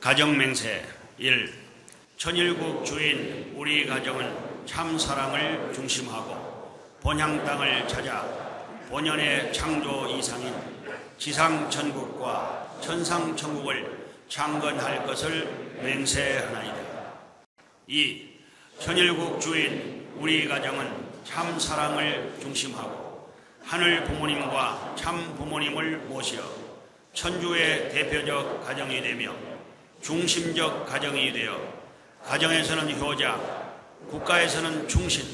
가정맹세 1. 천일국 주인 우리 가정은 참 사랑을 중심하고 본향 땅을 찾아 본연의 창조 이상인 지상천국과 천상천국을 창건할 것을 맹세하나이다. 2. 천일국 주인 우리 가정은 참 사랑을 중심하고 하늘 부모님과 참 부모님을 모시어 천주의 대표적 가정이 되며 중심적 가정이 되어 가정에서는 효자, 국가에서는 충신,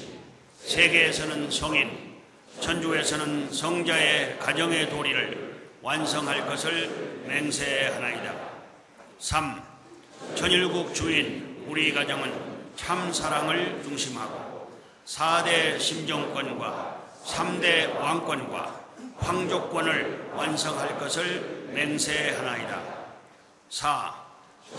세계에서는 성인, 천주에서는 성자의 가정의 도리를 완성할 것을 맹세하나이다. 3. 천일국 주인 우리 가정은 참 사랑을 중심하고 4대 심정권과 3대 왕권과 황족권을 완성할 것을 맹세하나이다. 4.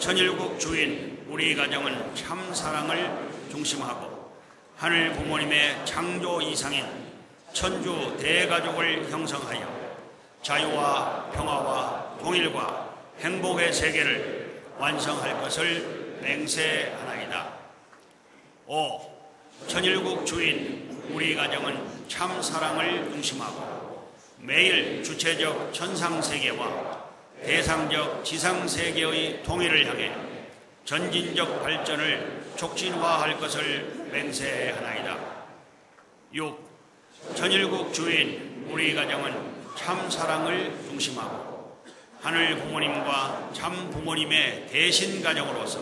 천일국 주인 우리 가정은 참 사랑을 중심하고 하늘 부모님의 창조 이상인 천주 대가족을 형성하여 자유와 평화와 통일과 행복의 세계를 완성할 것을 맹세하나이다. 5. 천일국 주인 우리 가정은 참 사랑을 중심하고 매일 주체적 천상세계와 대상적 지상세계의 통일을 향해 전진적 발전을 촉진화할 것을 맹세하나이다. 6. 천일국 주인 우리 가정은 참 사랑을 중심하고 하늘 부모님과 참 부모님의 대신 가정으로서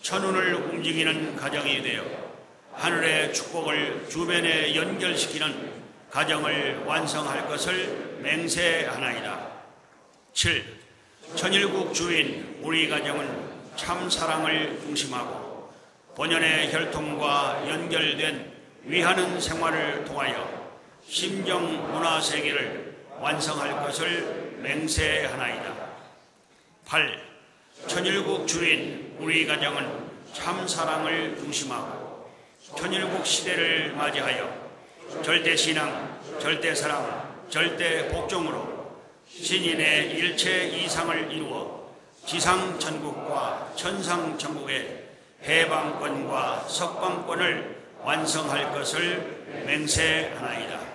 천운을 움직이는 가정이 되어 하늘의 축복을 주변에 연결시키는 가정을 완성할 것을 맹세하나이다. 7. 천일국 주인 우리 가정은 참 사랑을 중심하고 본연의 혈통과 연결된 위하는 생활을 통하여 심정 문화 세계를 완성할 것을 맹세하나이다. 8. 천일국 주인 우리 가정은 참 사랑을 중심하고 천일국 시대를 맞이하여 절대 신앙, 절대 사랑, 절대 복종으로 신인의 일체 이상을 이루어 지상천국과 천상천국의 해방권과 석방권을 완성할 것을 맹세하나이다.